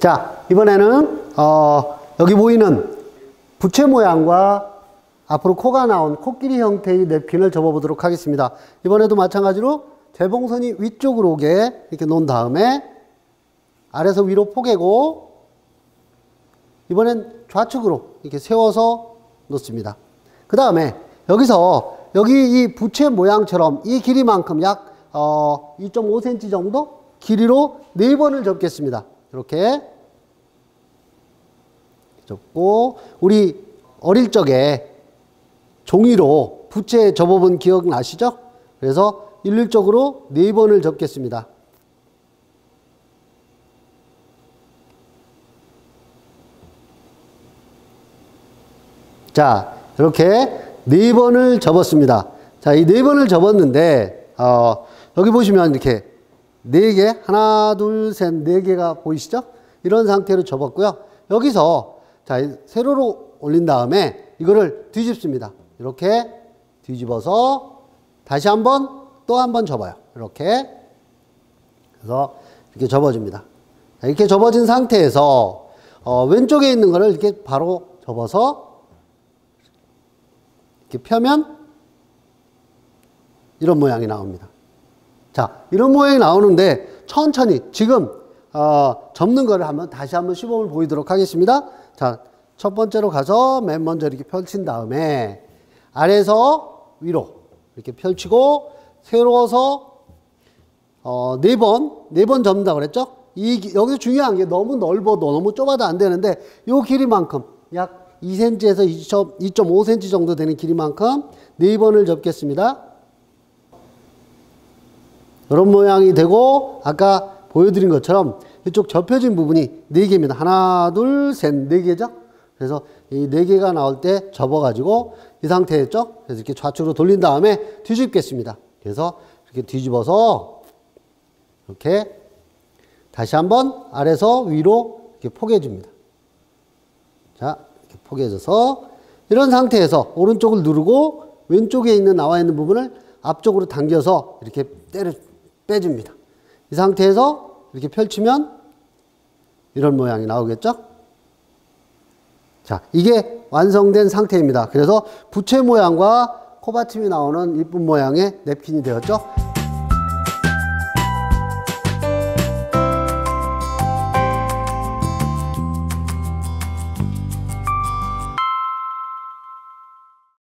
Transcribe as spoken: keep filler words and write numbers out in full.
자, 이번에는 어, 여기 보이는 부채 모양과 앞으로 코가 나온 코끼리 형태의 냅킨을 접어보도록 하겠습니다. 이번에도 마찬가지로 재봉선이 위쪽으로 오게 이렇게 놓은 다음에 아래에서 위로 포개고, 이번엔 좌측으로 이렇게 세워서 놓습니다. 그 다음에 여기서 여기 이 부채 모양처럼 이 길이만큼 약 어, 이 점 오 센티미터 정도 길이로 네 번을 접겠습니다. 이렇게 접고, 우리 어릴 적에 종이로 부채 접어본 기억 나시죠? 그래서 일률적으로 네 번을 접겠습니다. 자, 이렇게 네 번을 접었습니다. 자, 이 네 번을 접었는데 어, 여기 보시면 이렇게 네 개, 하나, 둘, 셋, 네 개가 보이시죠? 이런 상태로 접었고요. 여기서 자, 세로로 올린 다음에 이거를 뒤집습니다. 이렇게 뒤집어서 다시 한 번, 또 한 번 접어요. 이렇게. 그래서 이렇게 접어줍니다. 자, 이렇게 접어진 상태에서 어, 왼쪽에 있는 거를 이렇게 바로 접어서 이렇게 펴면 이런 모양이 나옵니다. 자, 이런 모양이 나오는데 천천히 지금 어, 접는 거를 한번 다시 한번 시범을 보이도록 하겠습니다. 자, 첫 번째로 가서 맨 먼저 이렇게 펼친 다음에 아래에서 위로 이렇게 펼치고 세로워서 어, 네 번, 네 번 접는다 그랬죠? 이 여기서 중요한 게 너무 넓어도 너무 좁아도 안 되는데 요 길이만큼 약 이 센티미터에서 이 점 오 센티미터 정도 되는 길이만큼 네 번을 접겠습니다. 이런 모양이 되고, 아까 보여드린 것처럼 이쪽 접혀진 부분이 네 개입니다. 하나, 둘, 셋, 네 개죠? 그래서 이 네 개가 나올 때 접어가지고 이 상태였죠? 그래서 이렇게 좌측으로 돌린 다음에 뒤집겠습니다. 그래서 이렇게 뒤집어서 이렇게 다시 한번 아래서 위로 이렇게 포개줍니다. 자, 이렇게 포개져서 이런 상태에서 오른쪽을 누르고 왼쪽에 있는 나와 있는 부분을 앞쪽으로 당겨서 이렇게 때려 빼줍니다. 이 상태에서 이렇게 펼치면 이런 모양이 나오겠죠? 자, 이게 완성된 상태입니다. 그래서 부채 모양과 코받침이 나오는 이쁜 모양의 냅킨이 되었죠?